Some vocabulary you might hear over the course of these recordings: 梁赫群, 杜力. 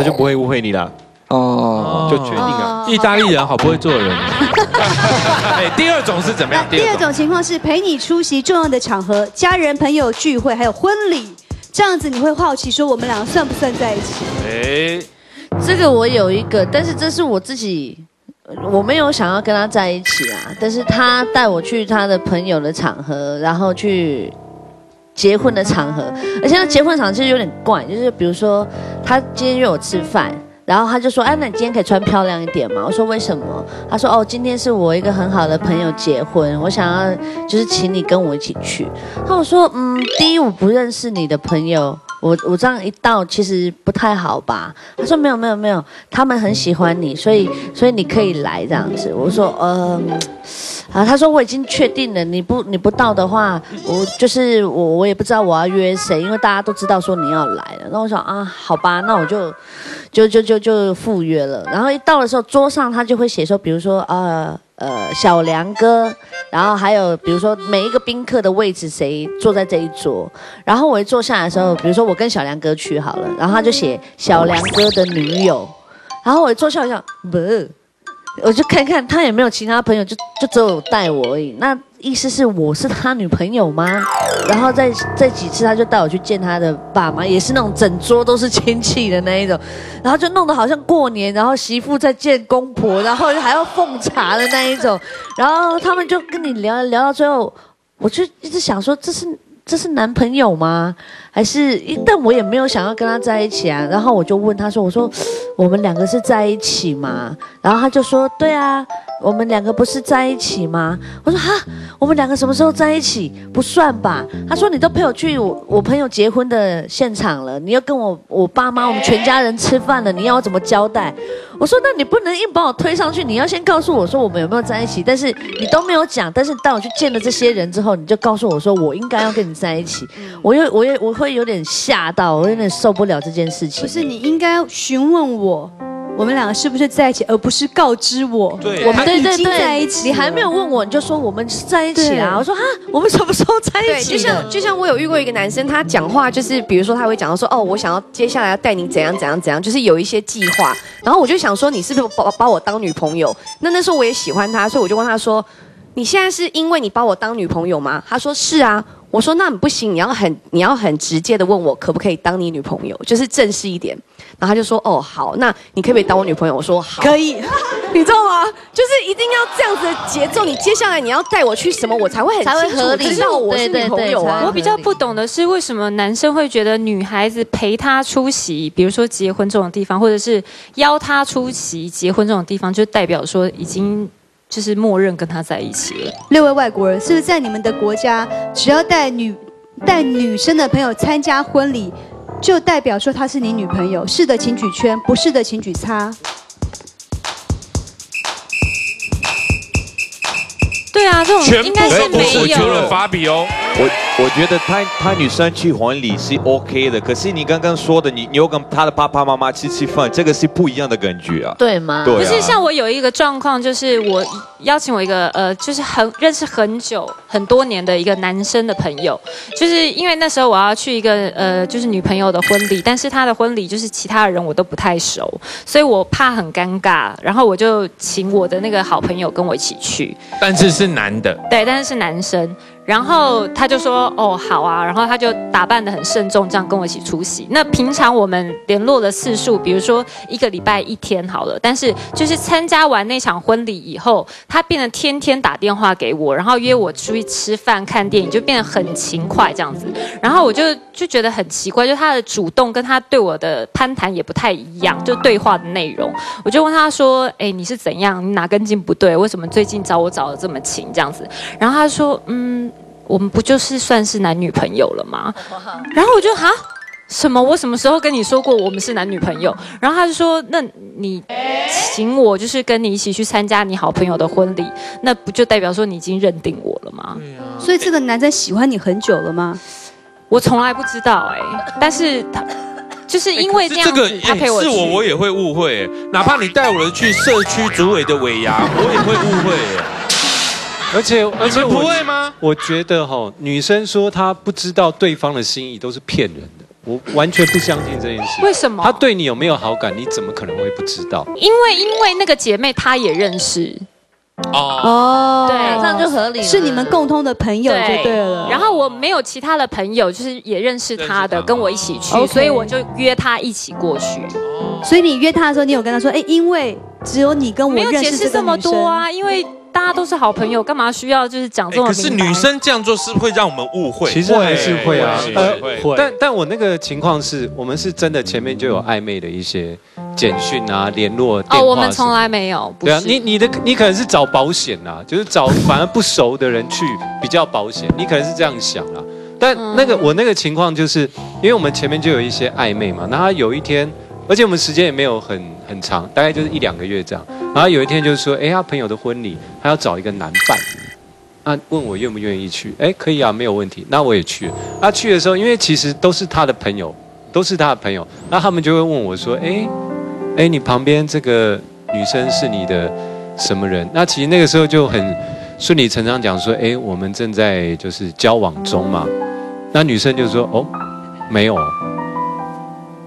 他就不会误会你了。哦，就决定了。意大利人好不会做人。哎，第二种是怎么样？第二种情况是陪你出席重要的场合，家人、朋友聚会，还有婚礼，这样子你会好奇说我们两个算不算在一起？哎，这个我有一个，但是这是我自己。 我没有想要跟他在一起啊，但是他带我去他的朋友的场合，然后去结婚的场合，而且他结婚场合其实有点怪，就是比如说他今天约我吃饭，然后他就说，哎，那你今天可以穿漂亮一点嘛？我说为什么？他说哦，今天是我一个很好的朋友结婚，我想要就是请你跟我一起去。那我说，第一我不认识你的朋友。 我这样一到其实不太好吧？他说没有没有没有，他们很喜欢你，所以你可以来这样子。我说啊，他说我已经确定了，你不到的话，我也不知道我要约谁，因为大家都知道说你要来了。那我想啊，好吧，那我就赴约了。然后一到的时候，桌上他就会写说，比如说小梁哥，然后还有比如说每一个宾客的位置谁坐在这一桌，然后我一坐下来的时候，比如说我跟小梁哥去好了，然后他就写小梁哥的女友，然后我一坐下来想不，我就看看他有没有其他朋友，就只有带我而已。那意思是我是他女朋友吗？然后再几次他就带我去见他的爸妈，也是那种整桌都是亲戚的那一种，然后就弄得好像过年，然后媳妇在见公婆，然后还要奉茶的那一种，然后他们就跟你聊到最后，我就一直想说这是男朋友吗？还是但我也没有想要跟他在一起啊。然后我就问他说：“我说我们两个是在一起吗？”然后他就说：“对啊，我们两个不是在一起吗？”我说：“哈，我们两个什么时候在一起？不算吧？”他说：“你都陪我去我朋友结婚的现场了，你又跟我爸妈我们全家人吃饭了，你要我怎么交代？”我说：“那你不能硬把我推上去，你要先告诉我说我们有没有在一起。但是你都没有讲，但是当我去见了这些人之后，你就告诉我说我应该要跟你。” 在一起，我会有点吓到，我有点受不了这件事情。不是，你应该询问我，我们两个是不是在一起，而不是告知我。对，我们已经在一起。你还没有问我，你就说我们是在一起啊？我说哈，我们什么时候在一起？就像我有遇过一个男生，他讲话就是，比如说他会讲到说，哦，我想要接下来要带你怎样怎样怎样，就是有一些计划。然后我就想说，你是不是把我当女朋友？那时候我也喜欢他，所以我就问他说，你现在是因为你把我当女朋友吗？他说是啊。 我说那你不行，你要很直接的问我可不可以当你女朋友，就是正式一点。然后他就说哦好，那你可不可以当我女朋友？我说好，可以。你知道吗？就是一定要这样子的节奏。你接下来你要带我去什么，我才会很清楚知道我是女朋友啊。我比较不懂的是为什么男生会觉得女孩子陪他出席，比如说结婚这种地方，或者是邀他出席结婚这种地方，就代表说已经。 就是默认跟他在一起了。六位外国人是不是在你们的国家，只要带女生的朋友参加婚礼，就代表说她是你女朋友？是的，请举圈；不是的，请举叉。对啊，这种应该是没有。我觉得法比哦，我觉得她女生去婚礼是 OK 的，可是你刚刚说的，你又跟她的爸爸妈妈吃饭，这个是不一样的感觉啊。对吗？对啊。不是像我有一个状况，就是我邀请我一个就是认识很多年的一个男生的朋友，就是因为那时候我要去一个就是女朋友的婚礼，但是她的婚礼就是其他的人我都不太熟，所以我怕很尴尬，然后我就请我的那个好朋友跟我一起去，但是是。 男的对，但是是男生，然后他就说哦好啊，然后他就打扮得很慎重，这样跟我一起出席。那平常我们联络的次数，比如说一个礼拜一天好了，但是就是参加完那场婚礼以后，他变得天天打电话给我，然后约我出去吃饭、看电影，就变得很勤快这样子。然后我就觉得很奇怪，就他的主动跟他对我的攀谈也不太一样，就对话的内容。我就问他说，哎，你是怎样？你哪根筋不对？为什么最近找我找得这么勤？ 这样子，然后他说：“嗯，我们不就是算是男女朋友了吗？”然后我就哈什么？我什么时候跟你说过我们是男女朋友？然后他就说：“那你请我就是跟你一起去参加你好朋友的婚礼，那不就代表说你已经认定我了吗？”所以这个男生喜欢你很久了吗？我从来不知道哎，但是他。 就是因为这样子，他陪我去，是我也会误会。哪怕你带我去社区主委的尾牙，我也会误会。而且不会吗？我觉得哈，女生说她不知道对方的心意都是骗人的。我完全不相信这件事。为什么？他对你有没有好感，你怎么可能会不知道？因为那个姐妹她也认识。 哦，对，这样就合理了。是你们共通的朋友就对了。然后我没有其他的朋友，就是也认识他的，跟我一起去，所以我就约他一起过去。所以你约他的时候，你有跟他说，哎，因为只有你跟我认识这么多啊，因为大家都是好朋友，干嘛需要就是讲这种？可是女生这样做是会让我们误会，其实还是会啊。但我那个情况是我们是真的前面就有暧昧的一些。 简讯啊，联络电话我们从来没有。对啊，你可能是找保险啊，就是找反而不熟的人去比较保险，你可能是这样想啊。但我那个情况就是，因为我们前面就有一些暧昧嘛，那他有一天，而且我们时间也没有很长，大概就是1、2个月这样。然后有一天就是说，哎，他朋友的婚礼，他要找一个男伴。 啊，问我愿不愿意去？哎，可以啊，没有问题。那我也去了。那去的时候，因为其实都是他的朋友，那他们就会问我说，哎，你旁边这个女生是你的什么人？那其实那个时候就很顺理成章讲说，哎，我们正在就是交往中嘛。那女生就说，哦，没有，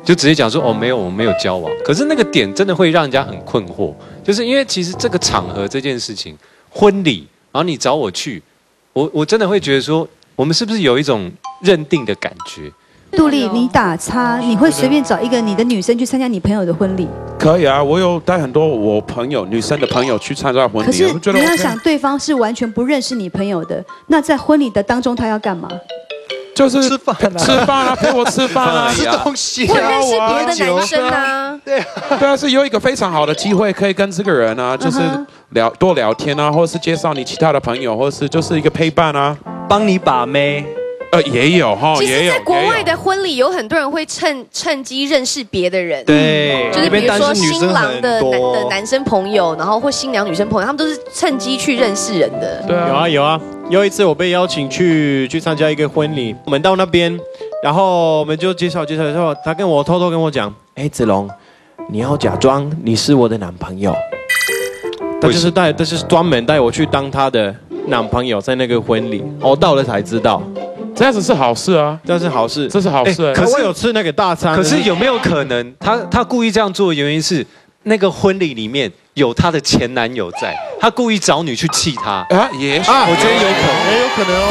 就直接讲说，哦，没有，我们没有交往。可是那个点真的会让人家很困惑，就是因为其实这个场合这件事情，婚礼，然后你找我去，我真的会觉得说，我们是不是有一种认定的感觉？ 杜丽，你打叉，你会随便找一个你的女生去参加你朋友的婚礼？可以啊，我有带很多我朋友女生的朋友去参加婚礼。可是你要想，对方是完全不认识你朋友的，那在婚礼的当中他要干嘛？就是吃饭啊，陪我吃饭啊，吃东西啊，我认识别的男生啊。对啊，是有一个非常好的机会可以跟这个人啊，就是多聊天啊，或者是介绍你其他的朋友，或者是就是一个陪伴啊，帮你把妹。 也有哈，其实，在国外的婚礼有很多人会趁机认识别的人，对，就是比如说新郎的男生朋友，然后或新娘女生朋友，他们都是趁机去认识人的。对啊，有啊，有一次我被邀请去参加一个婚礼，我们到那边，然后我们就介绍，他偷偷跟我讲，哎，子龙，你要假装你是我的男朋友，他就是专门带我去当他的男朋友，在那个婚礼，我到了才知道。 这样子是好事啊，这是好事。可是有吃那个大餐，可是有没有可能他故意这样做的原因是那个婚礼里面有他的前男友在，他故意找你去气他啊？也许我觉得有可能，也有可能哦。